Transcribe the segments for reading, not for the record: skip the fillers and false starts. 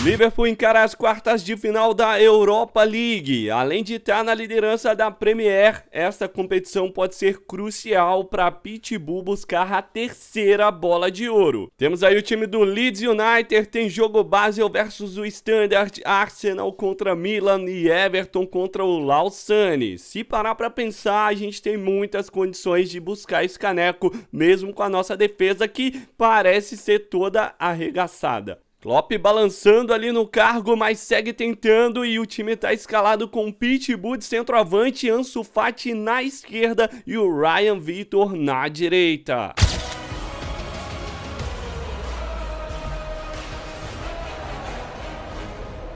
O Liverpool encara as quartas de final da Europa League. Além de estar na liderança da Premier, esta competição pode ser crucial para Pitbull buscar a terceira bola de ouro. Temos aí o time do Leeds United, tem jogo Basel versus o Standard, Arsenal contra Milan e Everton contra o Lausanne. Se parar para pensar, a gente tem muitas condições de buscar esse caneco, mesmo com a nossa defesa que parece ser toda arregaçada. Klopp balançando ali no cargo, mas segue tentando, e o time está escalado com Pitbull de centroavante, Ansu Fati na esquerda e o Ryan Vitor na direita.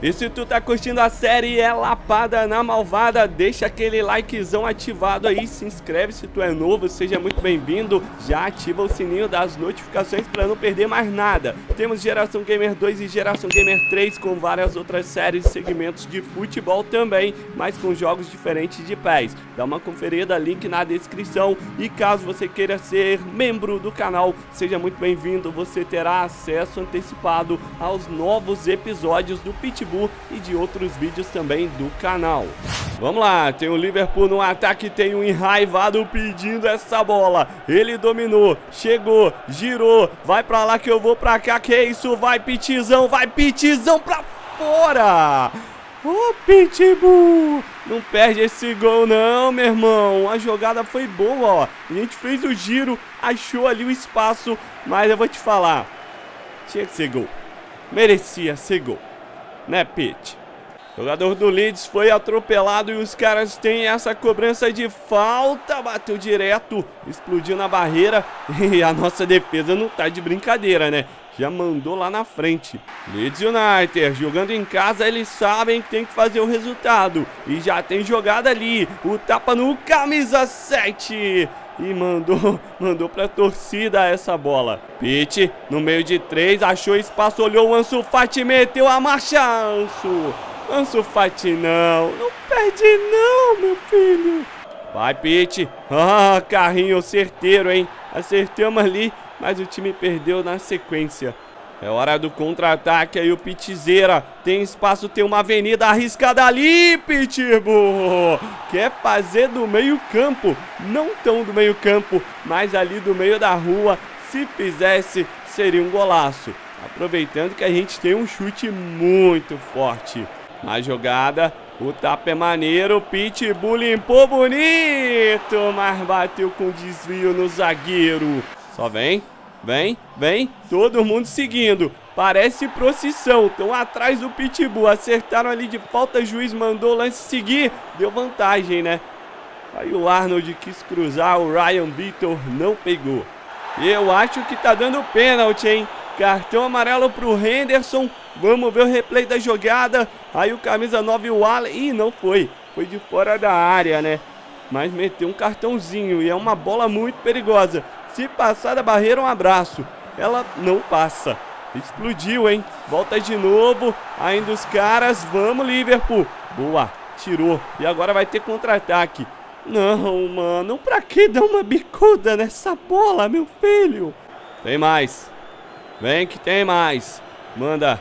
E se tu tá curtindo a série É Lapada na Malvada, deixa aquele likezão ativado aí, se inscreve se tu é novo, seja muito bem-vindo, já ativa o sininho das notificações para não perder mais nada. Temos Geração Gamer 2 e Geração Gamer 3 com várias outras séries e segmentos de futebol também, mas com jogos diferentes de pés. Dá uma conferida, link na descrição, e caso você queira ser membro do canal, seja muito bem-vindo, você terá acesso antecipado aos novos episódios do Pitbull e de outros vídeos também do canal. Vamos lá, tem o Liverpool no ataque, tem um enraivado pedindo essa bola. Ele dominou, chegou, girou, vai pra lá que eu vou pra cá, que é isso, vai Pitizão pra fora. Ô Pitbull, não perde esse gol não, meu irmão. A jogada foi boa, ó. A gente fez o giro, achou ali o espaço, mas eu vou te falar, tinha que ser gol, merecia ser gol, né, Pitt? O jogador do Leeds foi atropelado e os caras têm essa cobrança de falta. Bateu direto, explodiu na barreira, e a nossa defesa não tá de brincadeira, né? Já mandou lá na frente. Leeds United jogando em casa, eles sabem que tem que fazer o resultado, e já tem jogada ali, o tapa no camisa 7. E mandou pra torcida essa bola. Pitt, no meio de 3, achou espaço, olhou o Ansu Fati, meteu a marcha. Ansu Fati não, não perde não, meu filho. Vai, Pitt. Ah, carrinho certeiro, hein? Acertamos ali, mas o time perdeu na sequência. É hora do contra-ataque, aí o Pitzeira tem espaço, tem uma avenida arriscada ali, Pitbull quer fazer do meio campo, não tão do meio campo, mas ali do meio da rua, se fizesse seria um golaço, aproveitando que a gente tem um chute muito forte. Na jogada, o tapa é maneiro, Pitbull limpou bonito, mas bateu com desvio no zagueiro. Só vem, vem, vem, todo mundo seguindo, parece procissão, estão atrás do Pitbull, acertaram ali de falta, juiz mandou o lance seguir, deu vantagem, né? Aí o Arnold quis cruzar, o Ryan Vitor não pegou. Eu acho que tá dando pênalti, hein? Cartão amarelo pro Henderson, vamos ver o replay da jogada, aí o camisa 9, o Allen, ih, não foi, foi de fora da área, né? Mas meteu um cartãozinho, e é uma bola muito perigosa. Se passar da barreira, um abraço. Ela não passa. Explodiu, hein? Volta de novo. Ainda os caras. Vamos, Liverpool. Boa. Tirou. E agora vai ter contra-ataque. Não, mano. Pra que dar uma bicuda nessa bola, meu filho? Tem mais. Vem que tem mais. Manda.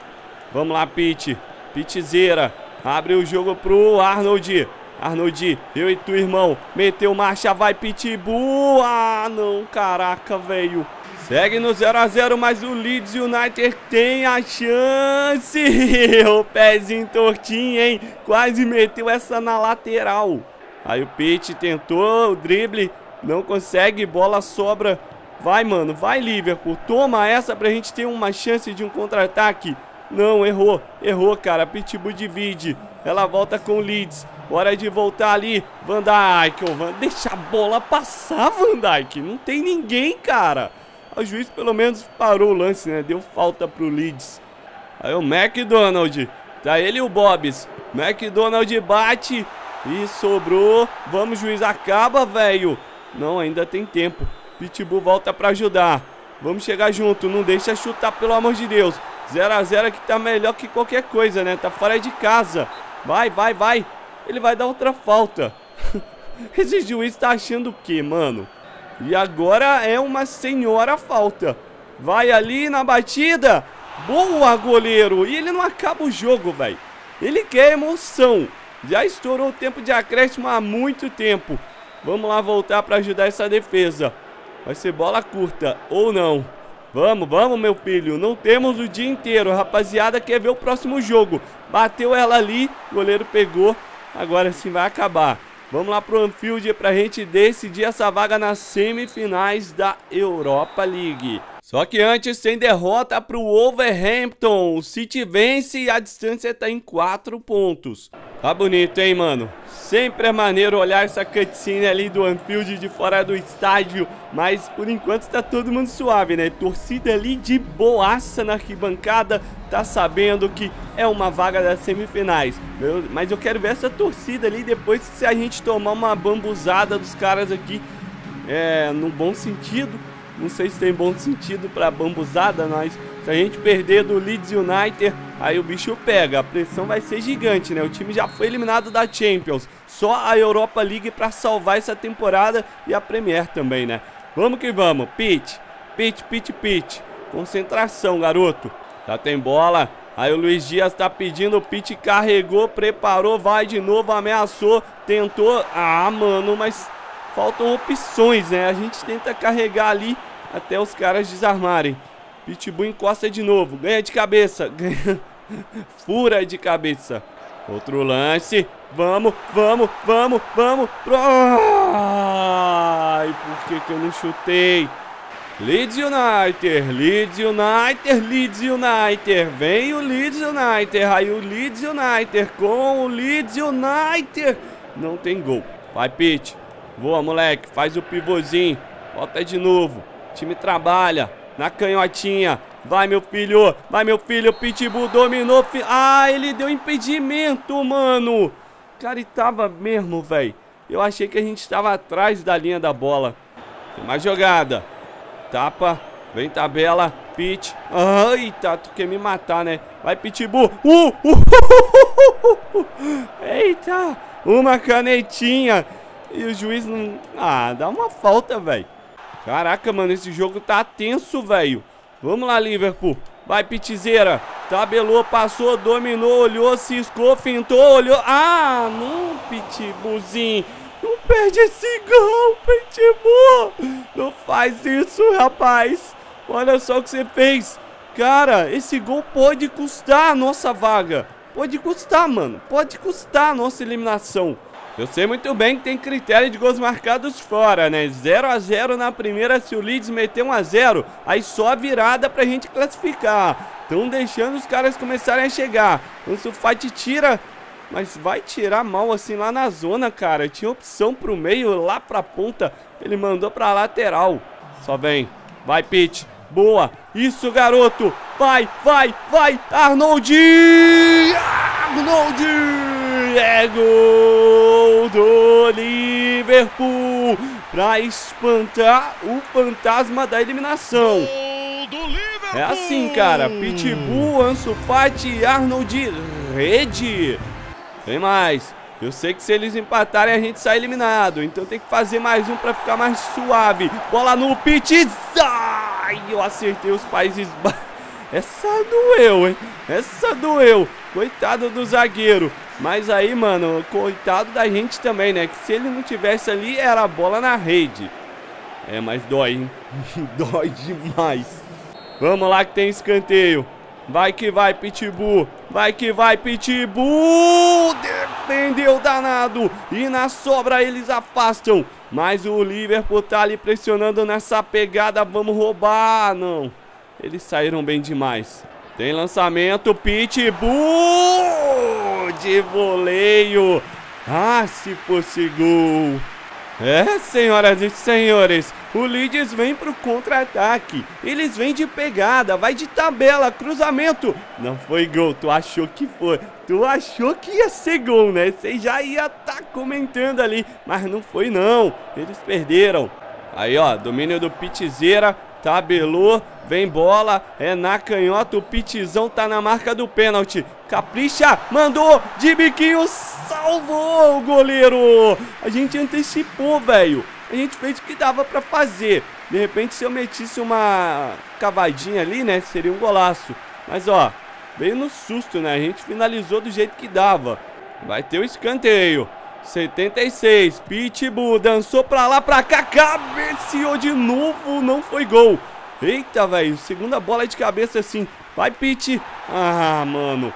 Vamos lá, Pitt. Pitzeira. Abre o jogo pro Arnold. Arnold, eu e tu, irmão. Meteu marcha, vai Pitbull. Ah, não, caraca, velho. Segue no 0 a 0, mas o Leeds United tem a chance. O pezinho tortinho, hein? Quase meteu essa na lateral. Aí o Pitt tentou o drible, não consegue, bola sobra. Vai, mano, vai, Liverpool. Toma essa pra gente ter uma chance de um contra-ataque. Não, errou, errou, cara. Pitbull divide. Ela volta com o Leeds. Hora de voltar ali. Van Dijk, deixa a bola passar, Van Dijk. Não tem ninguém, cara. O juiz pelo menos parou o lance, né? Deu falta pro Leeds. Aí o McDonald. Tá ele e o Bobs. McDonald bate. E sobrou. Vamos, juiz, acaba, velho. Não, ainda tem tempo. Pitbull volta pra ajudar. Vamos chegar junto. Não deixa chutar, pelo amor de Deus. 0 a 0 que tá melhor que qualquer coisa, né? Tá fora de casa. Vai, vai, vai. Ele vai dar outra falta. Esse juiz tá achando o quê, mano? E agora é uma senhora falta. Vai ali na batida. Boa, goleiro. E ele não acaba o jogo, velho. Ele quer emoção. Já estourou o tempo de acréscimo há muito tempo. Vamos lá voltar para ajudar essa defesa. Vai ser bola curta ou não. Vamos, vamos, meu filho. Não temos o dia inteiro. A rapaziada quer ver o próximo jogo. Bateu ela ali. O goleiro pegou. Agora sim vai acabar. Vamos lá pro Anfield pra gente decidir essa vaga nas semifinais da Europa League. Só que antes tem derrota pro Wolverhampton. O City vence e a distância tá em 4 pontos. Tá bonito, hein, mano? Sempre é maneiro olhar essa cutscene ali do Anfield de fora do estádio. Mas por enquanto tá todo mundo suave, né? Torcida ali de boaça na arquibancada. Tá sabendo que é uma vaga das semifinais. Mas eu quero ver essa torcida ali depois, se a gente tomar uma bambuzada dos caras aqui. É, no bom sentido. Não sei se tem bom sentido pra bambuzada, mas se a gente perder do Leeds United, aí o bicho pega. A pressão vai ser gigante, né? O time já foi eliminado da Champions. Só a Europa League pra salvar essa temporada e a Premier também, né? Vamos que vamos. Pitch, pitch, pitch, pitch. Concentração, garoto. Já tem bola. Aí o Luiz Dias tá pedindo o pitch, carregou, preparou, vai de novo, ameaçou, tentou. Ah, mano, mas... faltam opções, né? A gente tenta carregar ali até os caras desarmarem. Pitbull encosta de novo. Ganha de cabeça. Ganha. Fura de cabeça. Outro lance. Vamos, vamos, vamos, vamos. Ai, por que eu não chutei? Leeds United, Leeds United, Leeds United. Vem o Leeds United. Aí o Leeds United com o Leeds United. Não tem gol. Vai, Pitch. Boa, moleque, faz o pivôzinho. Volta de novo, o time trabalha. Na canhotinha. Vai, meu filho, vai, meu filho. Pitbull dominou, ah, ele deu impedimento, mano. Cara, e tava mesmo, velho. Eu achei que a gente tava atrás da linha da bola. Tem mais jogada. Tapa, vem tabela. Pit, eita, tu quer me matar, né? Vai, Pitbull. Eita, uma canetinha. E o juiz não... ah, dá uma falta, velho. Caraca, mano, esse jogo tá tenso, velho. Vamos lá, Liverpool. Vai, Pitizeira. Tabelou, passou, dominou, olhou, ciscou, fintou, olhou. Ah, não, Pitbullzinho. Não perde esse gol, Pitbull. Não faz isso, rapaz. Olha só o que você fez. Cara, esse gol pode custar a nossa vaga. Pode custar, mano. Pode custar a nossa eliminação. Eu sei muito bem que tem critério de gols marcados fora, né? 0 a 0 na primeira, se o Leeds meter 1 a 0, aí só a virada pra gente classificar. Estão deixando os caras começarem a chegar. Ansu Fati tira, mas vai tirar mal assim lá na zona, cara. Tinha opção pro meio, lá pra ponta, ele mandou pra lateral. Só vem, vai, Pitch, boa, isso, garoto, vai, vai, vai, Arnold! Arnold! É gol do Liverpool pra espantar o fantasma da eliminação. Gol do Liverpool. É assim, cara. Pitbull, Ansu Fati e Arnold, rede. Tem mais. Eu sei que se eles empatarem a gente sai eliminado. Então tem que fazer mais um pra ficar mais suave. Bola no Pitbull. Ai, eu acertei os países. Essa doeu, hein? Essa doeu. Coitado do zagueiro. Mas aí, mano, coitado da gente também, né? Que se ele não tivesse ali, era a bola na rede. É, mas dói, hein? Dói demais. Vamos lá que tem escanteio. Vai que vai, Pitbull. Vai que vai, Pitbull. Defendeu danado. E na sobra eles afastam. Mas o Liverpool tá ali pressionando nessa pegada. Vamos roubar. Não. Eles saíram bem demais. Tem lançamento. Pitbull. De voleio. Ah, se fosse gol. É, senhoras e senhores, o Leeds vem pro contra-ataque. Eles vêm de pegada, vai de tabela, cruzamento. Não foi gol, tu achou que foi. Tu achou que ia ser gol, né? Você já ia tá comentando ali. Mas não foi não, eles perderam. Aí ó, domínio do Pitizeira. Tabelou, vem bola, é na canhota, o Pitizão tá na marca do pênalti. Capricha, mandou, de biquinho, salvou o goleiro. A gente antecipou, velho. A gente fez o que dava pra fazer. De repente, se eu metisse uma cavadinha ali, né, seria um golaço. Mas, ó, veio no susto, né? A gente finalizou do jeito que dava. Vai ter o escanteio. 76, Pitbull dançou pra lá, pra cá, cabeceou de novo, não foi gol. Eita, velho, segunda bola de cabeça assim. Vai, Pit. Ah, mano,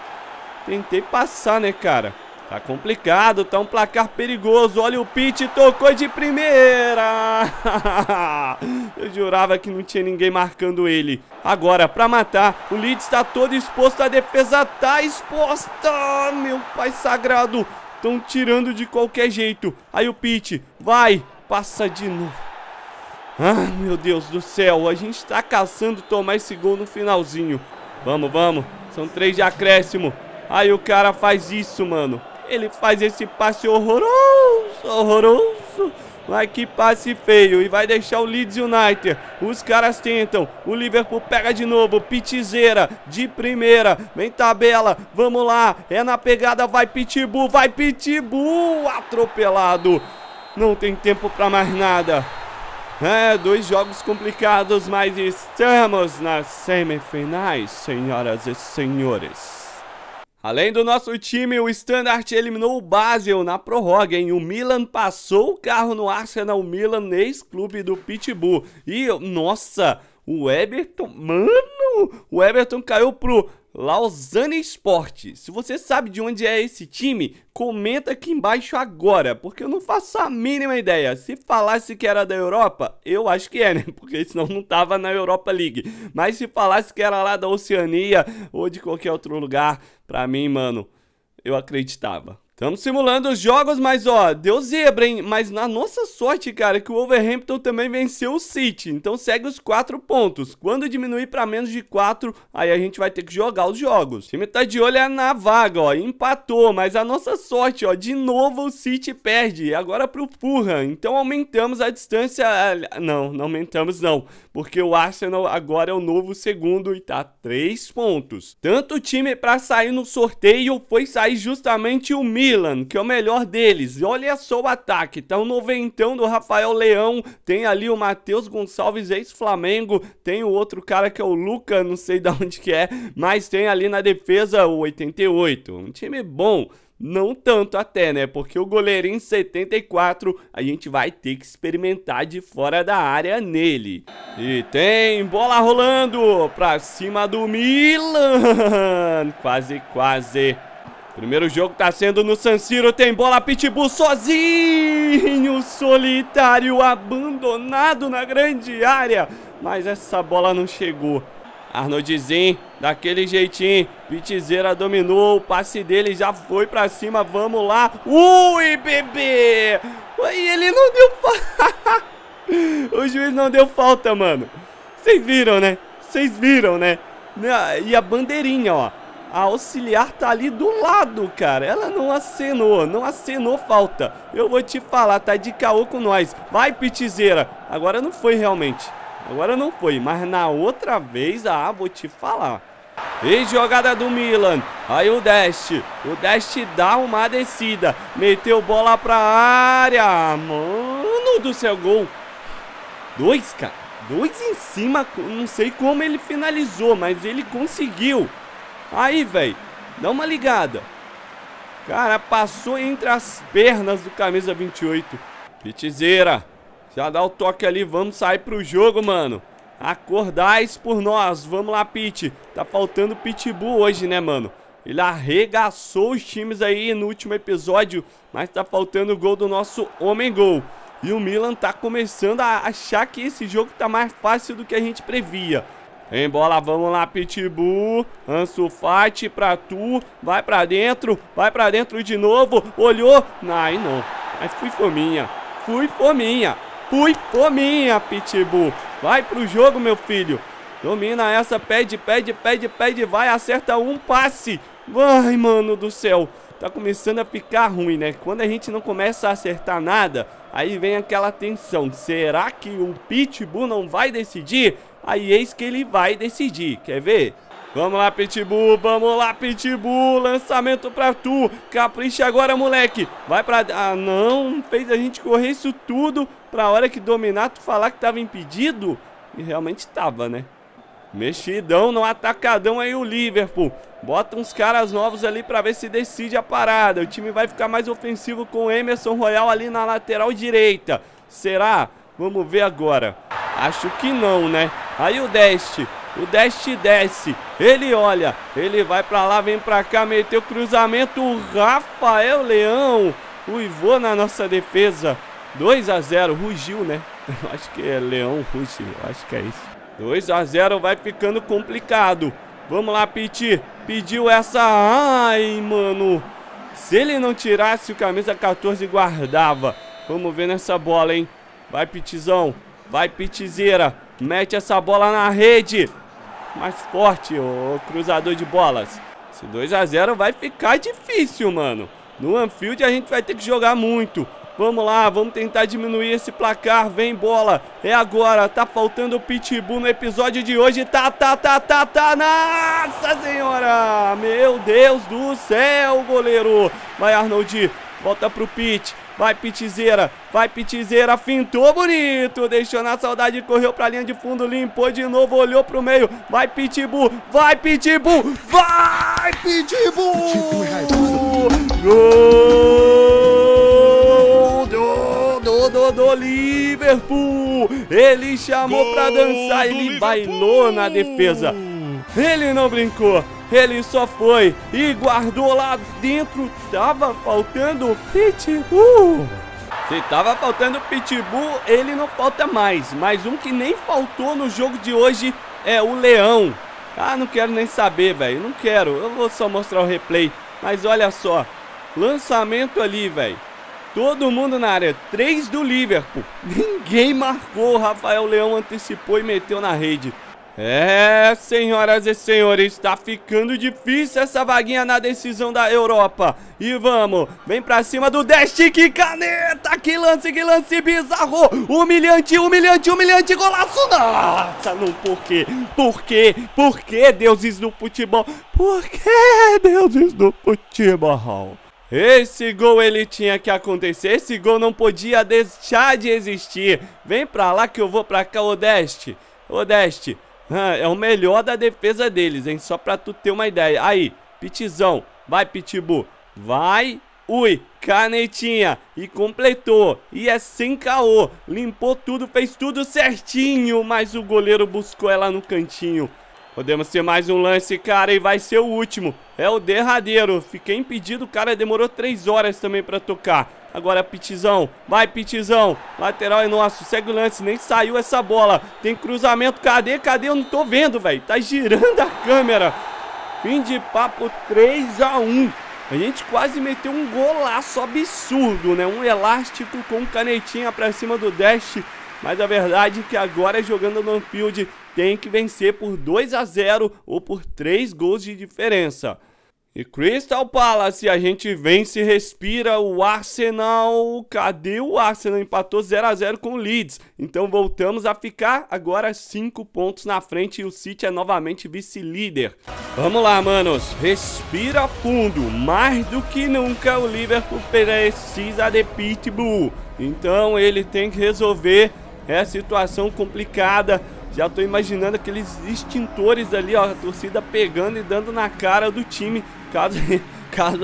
tentei passar, né, cara? Tá complicado, tá um placar perigoso. Olha o Pit, tocou de primeira. Eu jurava que não tinha ninguém marcando ele. Agora, pra matar, o Leeds tá todo exposto, a defesa tá exposta. Meu pai sagrado. Estão tirando de qualquer jeito. Aí o Pitt vai, passa de novo. Ah, meu Deus do céu. A gente tá caçando tomar esse gol no finalzinho. Vamos, vamos. São 3 de acréscimo. Aí o cara faz isso, mano. Ele faz esse passe horroroso, horroroso. Mas que passe feio. E vai deixar o Leeds United. Os caras tentam. O Liverpool pega de novo. Pitizeira de primeira. Vem tabela. Vamos lá. É na pegada. Vai Pitbull. Vai Pitbull. Atropelado. Não tem tempo pra mais nada. É, 2 jogos complicados. Mas estamos nas semifinais, senhoras e senhores. Além do nosso time, o Standard eliminou o Basel na prorroga, hein? O Milan passou o carro no Arsenal, o Milan, ex-clube do Pitbull. E, nossa, o Everton, mano, o Everton caiu pro Lausanne Sport. Se você sabe de onde é esse time, comenta aqui embaixo agora, porque eu não faço a mínima ideia. Se falasse que era da Europa, eu acho que é, né? Porque senão não tava na Europa League. Mas se falasse que era lá da Oceania ou de qualquer outro lugar, pra mim, mano, eu acreditava. Estamos simulando os jogos, mas ó, deu zebra, hein? Mas na nossa sorte, cara, que o Wolverhampton também venceu o City. Então segue os 4 pontos. Quando diminuir pra menos de 4, aí a gente vai ter que jogar os jogos. O time tá de olho na vaga, ó. Empatou, mas a nossa sorte, ó, de novo o City perde. Agora pro Fulham. Então aumentamos a distância... Não, não aumentamos não. Porque o Arsenal agora é o novo segundo e tá 3 pontos. Tanto time pra sair no sorteio foi sair justamente o Milan, que é o melhor deles. Olha só o ataque, tá um noventão do Rafael Leão, tem ali o Matheus Gonçalves, ex-Flamengo, tem o outro cara que é o Luca, não sei de onde que é, mas tem ali na defesa o 88, um time bom. Não tanto até, né? Porque o goleirinho 74, a gente vai ter que experimentar de fora da área nele. E tem bola rolando pra cima do Milan. Quase, quase. Primeiro jogo tá sendo no San Siro, tem bola, Pitbull sozinho, solitário, abandonado na grande área. Mas essa bola não chegou. Arnoldzinho, daquele jeitinho, Pitizeira dominou, o passe dele já foi pra cima, vamos lá. Ui, bebê! Ui, ele não deu falta. O juiz não deu falta, mano. Vocês viram, né? Vocês viram, né? E a bandeirinha, ó. A auxiliar tá ali do lado, cara. Ela não acenou falta. Eu vou te falar, tá de caô com nós. Vai, Pitizeira. Agora não foi realmente. Agora não foi, mas na outra vez, ah, vou te falar. E jogada do Milan. Aí o Dest. O Dest dá uma descida. Meteu bola pra área. Mano do céu, gol. 2, cara. 2 em cima. Não sei como ele finalizou, mas ele conseguiu. Aí, velho. Dá uma ligada. Cara, passou entre as pernas do camisa 28. Pitizeira. Já dá o toque ali, vamos sair pro jogo, mano. Acordais por nós, vamos lá, Pit. Tá faltando Pitbull hoje, né, mano? Ele arregaçou os times aí no último episódio, mas tá faltando o gol do nosso homem-gol. E o Milan tá começando a achar que esse jogo tá mais fácil do que a gente previa. Em bola, vamos lá, Pitbull. Ansu Fati pra tu. Vai pra dentro de novo. Olhou. Ai, não. Mas fui fominha. Fui fominha. Fui fominha, Pitbull. Vai pro jogo, meu filho. Domina essa, pede, pede, pede, pede. Vai, acerta um passe. Vai, mano do céu. Tá começando a ficar ruim, né? Quando a gente não começa a acertar nada, aí vem aquela tensão. Será que o Pitbull não vai decidir? Aí eis que ele vai decidir. Quer ver? Vamos lá, Pitbull, vamos lá, Pitbull, lançamento pra tu, capricha agora, moleque, vai pra... Ah, não, fez a gente correr isso tudo pra hora que dominar, tu falar que tava impedido, e realmente tava, né? Mexidão no atacadão aí o Liverpool. Bota uns caras novos ali pra ver se decide a parada. O time vai ficar mais ofensivo com o Emerson Royal ali na lateral direita. Será? Vamos ver agora. Acho que não, né? Aí o Dest. O Dest desce. Ele olha. Ele vai pra lá, vem pra cá. Meteu cruzamento. O Rafael Leão uivou na nossa defesa. 2-0. Rugiu, né? Acho que é Leão rugiu. Acho que é isso. 2-0, vai ficando complicado. Vamos lá, Piti. Pediu essa... Ai, mano. Se ele não tirasse, o camisa 14 guardava. Vamos ver nessa bola, hein. Vai, Pitizão. Vai, Pitizeira. Mete essa bola na rede. Mais forte, o cruzador de bolas. Esse 2-0 vai ficar difícil, mano. No Anfield a gente vai ter que jogar muito. Vamos lá, vamos tentar diminuir esse placar. Vem bola, é agora. Tá faltando o Pitbull no episódio de hoje. Tá. Nossa senhora, meu Deus do céu, goleiro. Vai, Arnold, volta pro Pit. Vai, Pitizeira, fintou bonito. Deixou na saudade, correu pra linha de fundo. Limpou de novo, olhou pro meio. Vai, Pitbull, vai, Pitbull. Vai, Pitbull. Gol do Liverpool. Ele chamou gol pra dançar, ele bailou na defesa. Ele não brincou, ele só foi e guardou lá dentro. Tava faltando o Pitbull. Se tava faltando o Pitbull, ele não falta mais. Mas um que nem faltou no jogo de hoje é o Leão. Ah, não quero nem saber, velho. Não quero, eu vou só mostrar o replay. Mas olha só, lançamento ali, velho. Todo mundo na área, 3 do Liverpool. Ninguém marcou, o Rafael Leão antecipou e meteu na rede. É, senhoras e senhores, está ficando difícil essa vaguinha na decisão da Europa. E vamos, vem pra cima do Dest, que caneta, que lance bizarro. Humilhante, golaço. Nossa, não, por quê, deuses do futebol? Por que, deuses do futebol? Esse gol ele tinha que acontecer, esse gol não podia deixar de existir. Vem pra lá que eu vou pra cá, Odeste, é o melhor da defesa deles, hein, só pra tu ter uma ideia. Aí, Pitizão, vai Pitbull, vai, ui, canetinha, e completou, e é sem caô, limpou tudo, fez tudo certinho, mas o goleiro buscou ela no cantinho. Podemos ter mais um lance, cara, e vai ser o último. É o derradeiro. Fiquei impedido, cara, demorou 3 horas também pra tocar. Agora Pitizão, vai Pitizão. Lateral é nosso, segue o lance, nem saiu essa bola. Tem cruzamento, cadê? Eu não tô vendo, velho. Tá girando a câmera. Fim de papo, 3-1. A gente quase meteu um golaço absurdo, né? Um elástico com canetinha pra cima do Dash. Mas a verdade é que agora jogando no Anfield tem que vencer por 2-0 ou por 3 gols de diferença. E Crystal Palace, a gente vence, respira. O Arsenal, cadê o Arsenal? Empatou 0-0 com o Leeds. Então voltamos a ficar agora 5 pontos na frente e o City é novamente vice-líder. Vamos lá, manos. Respira fundo. Mais do que nunca o Liverpool precisa de Pitbull. Então ele tem que resolver essa situação complicada. Já tô imaginando aqueles extintores ali, ó, a torcida pegando e dando na cara do time, caso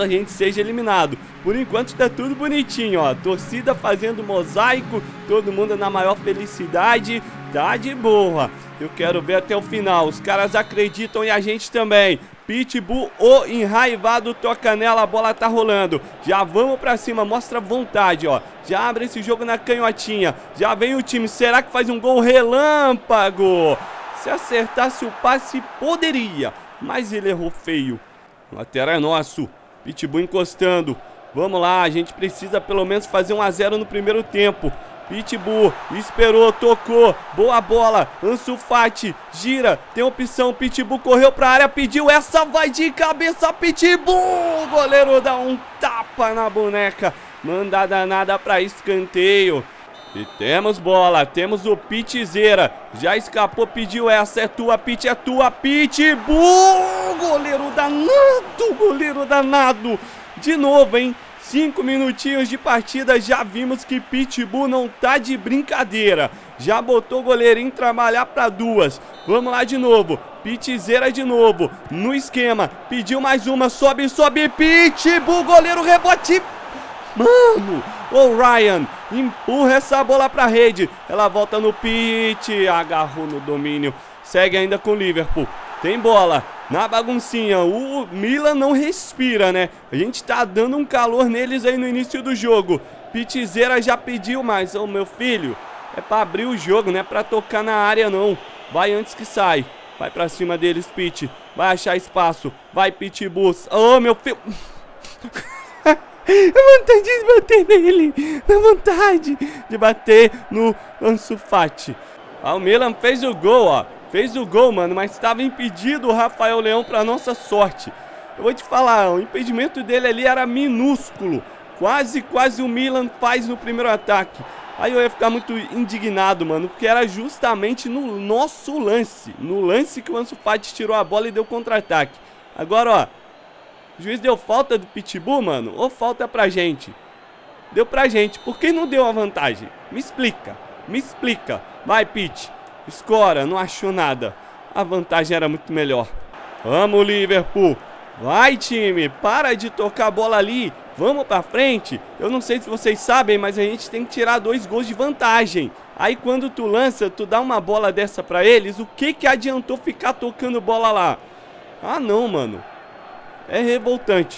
a gente seja eliminado. Por enquanto tá tudo bonitinho, ó, torcida fazendo mosaico, todo mundo na maior felicidade, tá de boa. Eu quero ver até o final, os caras acreditam e a gente também. Pitbull, o enraivado, toca nela, a bola tá rolando. Já vamos pra cima, mostra vontade, ó. Já abre esse jogo na canhotinha. Já vem o time, será que faz um gol relâmpago? Se acertasse o passe, poderia. Mas ele errou feio. Lateral é nosso, Pitbull encostando. Vamos lá, a gente precisa pelo menos fazer 1-0 no primeiro tempo. Pitbull, esperou, tocou, boa bola, Ansu Fati, gira, tem opção, Pitbull correu pra área, pediu, essa vai de cabeça, Pitbull, o goleiro dá um tapa na boneca, manda danada pra escanteio. E temos bola, temos o Pitizeira, já escapou, pediu essa, é tua, Pitbull, goleiro danado, de novo, hein. 5 minutinhos de partida, já vimos que Pitbull não tá de brincadeira. Já botou o goleirinho trabalhar para duas. Vamos lá de novo. Pitzeira de novo. No esquema. Pediu mais uma. Sobe, sobe. Pitbull, goleiro, rebote. Mano, o Ryan empurra essa bola pra rede. Ela volta no Pitt. Agarrou no domínio. Segue ainda com o Liverpool. Tem bola. Na baguncinha, o Milan não respira, né? A gente tá dando um calor neles aí no início do jogo. Pitzeira já pediu mais. Ô, meu filho, é pra abrir o jogo, não é pra tocar na área, não. Vai antes que sai. Vai pra cima deles, Pitt. Vai achar espaço. Vai, Pitbull. Ô, meu filho. A vontade de bater nele. A vontade de bater no Ansu Fati. Ah, o Milan fez o gol, ó. Fez o gol, mano, mas estava impedido o Rafael Leão para nossa sorte. Eu vou te falar, o impedimento dele ali era minúsculo. Quase o Milan faz no primeiro ataque. Aí eu ia ficar muito indignado, mano, porque era justamente no nosso lance. No lance que o Ansu Fati tirou a bola e deu contra-ataque. Agora, ó, o juiz deu falta do Pitbull, mano, ou falta pra gente? Deu pra gente, por que não deu a vantagem? Me explica, me explica. Vai, Pit. Escora, não achou nada. A vantagem era muito melhor. Vamos, Liverpool. Vai, time, para de tocar a bola ali. Vamos pra frente. Eu não sei se vocês sabem, mas a gente tem que tirar 2 gols de vantagem. Aí quando tu lança, tu dá uma bola dessa pra eles. O que que adiantou ficar tocando bola lá? Ah, não, mano. É revoltante.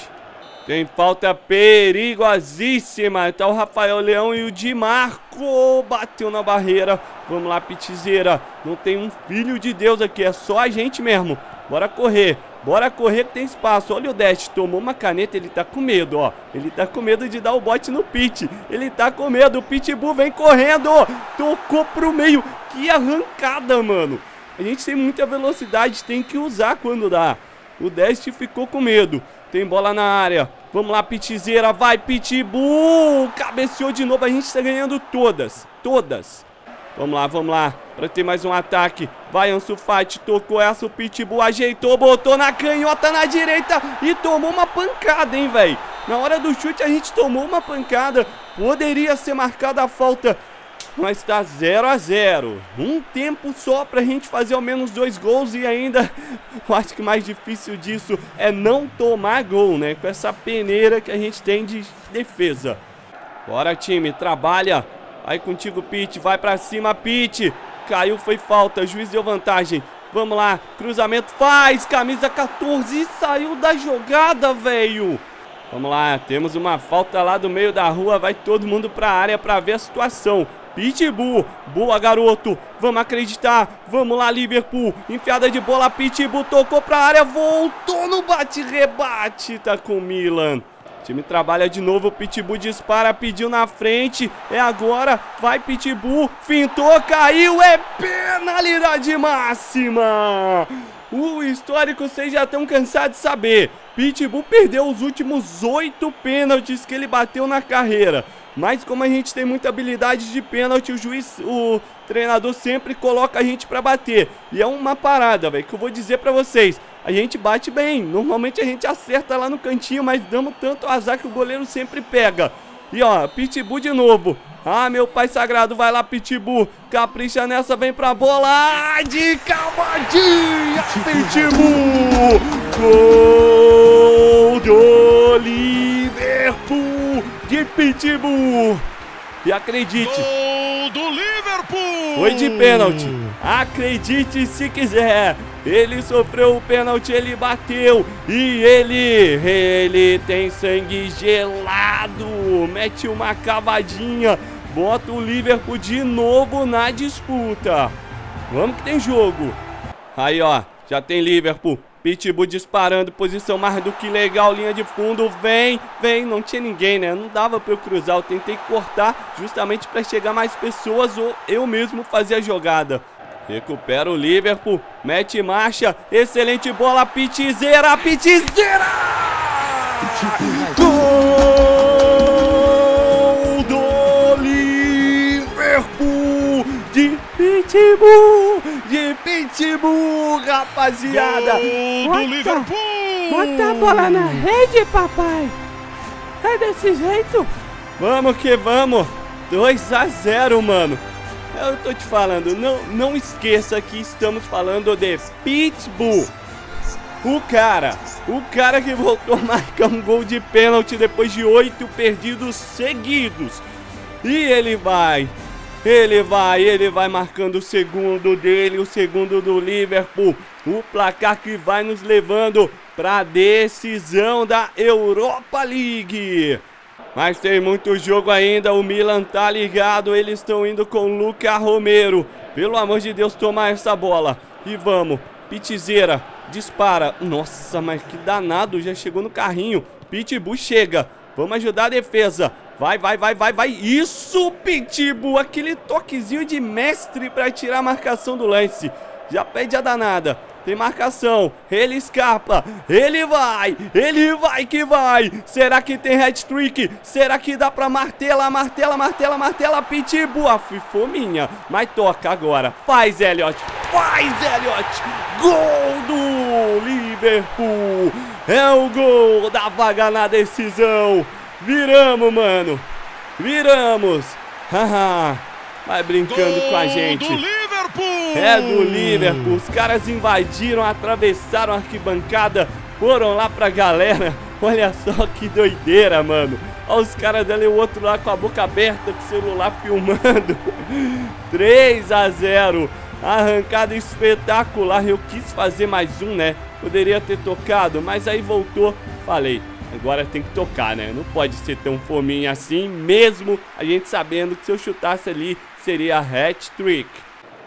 Tem falta perigosíssima. Tá o Rafael Leão e o Di Marco. Bateu na barreira. Vamos lá, Pitzeira. Não tem um filho de Deus aqui. É só a gente mesmo. Bora correr. Bora correr que tem espaço. Olha o Dest. Tomou uma caneta. Ele tá com medo, ó. Ele tá com medo de dar o bote no Pit. Ele tá com medo. O Pitbull vem correndo. Tocou pro meio. Que arrancada, mano. A gente tem muita velocidade. Tem que usar quando dá. O Dest ficou com medo. Tem bola na área. Vamos lá, Pitzeira. Vai, Pitbull. Cabeceou de novo. A gente tá ganhando todas. Todas. Vamos lá, vamos lá. Pra ter mais um ataque. Vai, Ansu Fati. Tocou essa. O Pitbull ajeitou. Botou na canhota, na direita. E tomou uma pancada, hein, velho. Na hora do chute, a gente tomou uma pancada. Poderia ser marcada a falta. Mas tá 0 a 0. Um tempo só pra gente fazer ao menos 2 gols. E ainda, eu acho que o mais difícil disso é não tomar gol, né? Com essa peneira que a gente tem de defesa. Bora, time, trabalha. Vai contigo, Pitt, vai pra cima, Pitt. Caiu, foi falta, juiz deu vantagem. Vamos lá, cruzamento, faz, camisa 14 e saiu da jogada, velho. Vamos lá, temos uma falta lá do meio da rua. Vai todo mundo pra área pra ver a situação. Pitbull, boa, garoto. Vamos acreditar, vamos lá, Liverpool. Enfiada de bola, Pitbull tocou pra área, voltou no bate-rebate. Tá com o Milan. O time trabalha de novo, o Pitbull dispara, pediu na frente. É agora, vai Pitbull, fintou, caiu, é penalidade máxima. O histórico, vocês já estão cansados de saber. Pitbull perdeu os últimos 8 pênaltis que ele bateu na carreira. Mas como a gente tem muita habilidade de pênalti, o juiz, o treinador sempre coloca a gente pra bater. E é uma parada, velho, que eu vou dizer pra vocês. A gente bate bem, normalmente a gente acerta lá no cantinho, mas damos tanto azar que o goleiro sempre pega. E ó, Pitbull de novo. Ah, meu pai sagrado, vai lá, Pitbull. Capricha nessa, vem pra bola. De cavadinha, Pitbull. Gol do Liverpool. De Pitbull. E acredite. Gol do Liverpool. Foi de pênalti. Acredite se quiser. Ele sofreu o pênalti, ele bateu. E ele tem sangue gelado. Mete uma cavadinha. Bota o Liverpool de novo na disputa. Vamos que tem jogo. Aí, ó, já tem Liverpool. Pitbull disparando, posição mais do que legal, linha de fundo, vem, não tinha ninguém, né? Não dava pra eu cruzar, eu tentei cortar justamente pra chegar mais pessoas ou eu mesmo fazer a jogada. Recupera o Liverpool, mete marcha, excelente bola, Pitzeira! Gol do Liverpool de Pitbull, rapaziada! Gol do Liverpool! Bota a bola na rede, papai! É desse jeito? Vamos que vamos. 2-0, mano. Eu tô te falando, não esqueça que estamos falando de Pitbull. O cara que voltou a marcar um gol de pênalti depois de 8 perdidos seguidos. E ele vai marcando o segundo dele, o segundo do Liverpool. O placar que vai nos levando para a decisão da Europa League. Mas tem muito jogo ainda, o Milan tá ligado, eles estão indo com o Lucas Romero. Pelo amor de Deus, toma essa bola. E vamos, Pitizeira. Dispara. Nossa, mas que danado. Já chegou no carrinho. Pitbull chega. Vamos ajudar a defesa. Vai. Isso, Pitbull. Aquele toquezinho de mestre para tirar a marcação do lance. Já pede a danada. Tem marcação. Ele escapa. Ele vai. Será que tem hat-trick? Será que dá pra martela? Pitbull. Fominha. Mas toca agora. Faz, Elliott. Gol do Liverpool. É o gol da vaga na decisão. Viramos, mano. Viramos. Haha. Vai brincando com a gente. É do Liverpool, os caras invadiram, atravessaram a arquibancada, foram lá pra galera, olha só que doideira, mano. Olha os caras dela e o outro lá com a boca aberta, com o celular filmando. 3-0, arrancada espetacular, eu quis fazer mais um, né, poderia ter tocado, mas aí voltou, falei, agora tem que tocar, né, não pode ser tão fominha assim, mesmo a gente sabendo que se eu chutasse ali, seria hat-trick.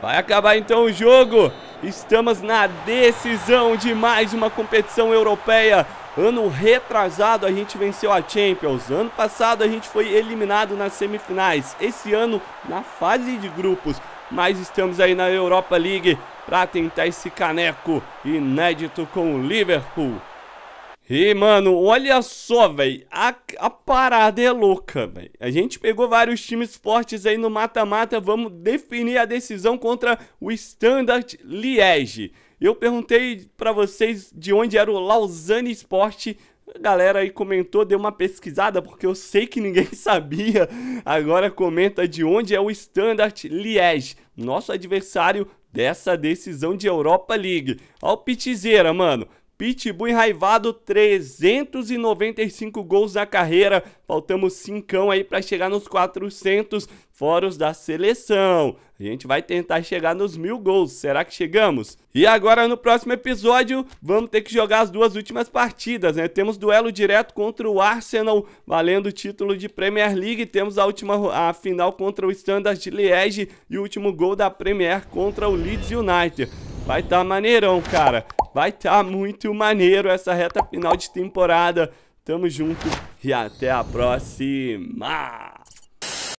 Vai acabar então o jogo, estamos na decisão de mais uma competição europeia. Ano retrasado a gente venceu a Champions, ano passado a gente foi eliminado nas semifinais, esse ano na fase de grupos, mas estamos aí na Europa League para tentar esse caneco inédito com o Liverpool. E, mano, olha só, velho, a parada é louca, velho. A gente pegou vários times fortes aí no mata-mata, vamos definir a decisão contra o Standard Liège. Eu perguntei pra vocês de onde era o Lausanne Sport, a galera aí comentou, deu uma pesquisada, porque eu sei que ninguém sabia. Agora comenta de onde é o Standard Liège, nosso adversário dessa decisão de Europa League. Ó o Pitizeira, mano. Pitbull enraivado, 395 gols na carreira, faltamos 5 aí para chegar nos 400, fora os da seleção. A gente vai tentar chegar nos 1000 gols, será que chegamos? E agora no próximo episódio, vamos ter que jogar as duas últimas partidas, né? Temos duelo direto contra o Arsenal, valendo o título de Premier League, temos a final contra o Standard Liège e o último gol da Premier contra o Leeds United. Vai tá maneirão, cara. Vai tá muito maneiro essa reta final de temporada. Tamo junto e até a próxima!